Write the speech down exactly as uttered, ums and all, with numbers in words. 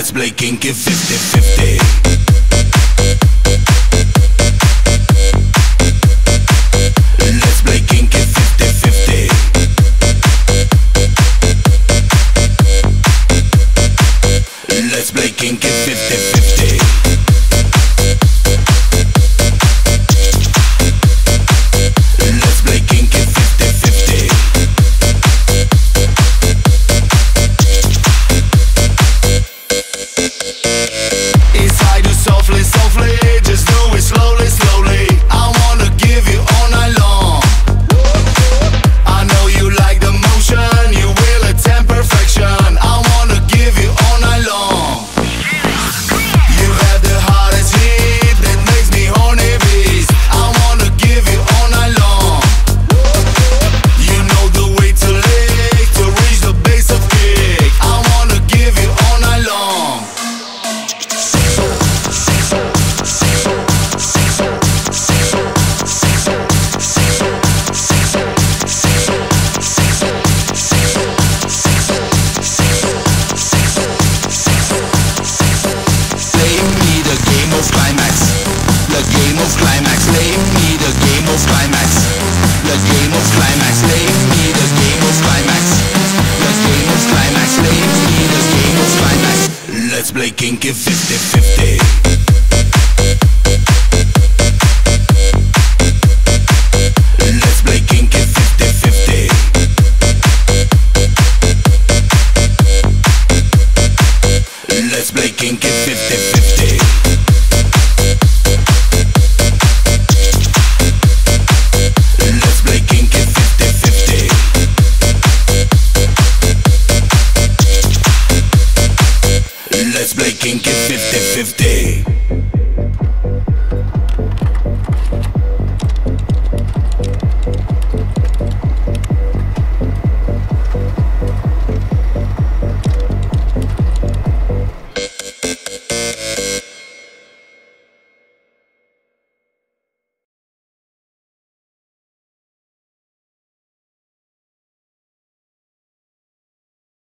let's play kinky fifty fifty. Let's play kinky fifty fifty. Let's play kinky fifty fifty. It's I do softly, softly, just do it slowly, slowly. I wanna give you all night long. I know you like the motion, you will attempt perfection. I wanna give you all night long. Let's play kinky fifty fifty. Let's play kinky fifty fifty. Let's play kinky fifty fifty. Let's play kinky fifty fifty.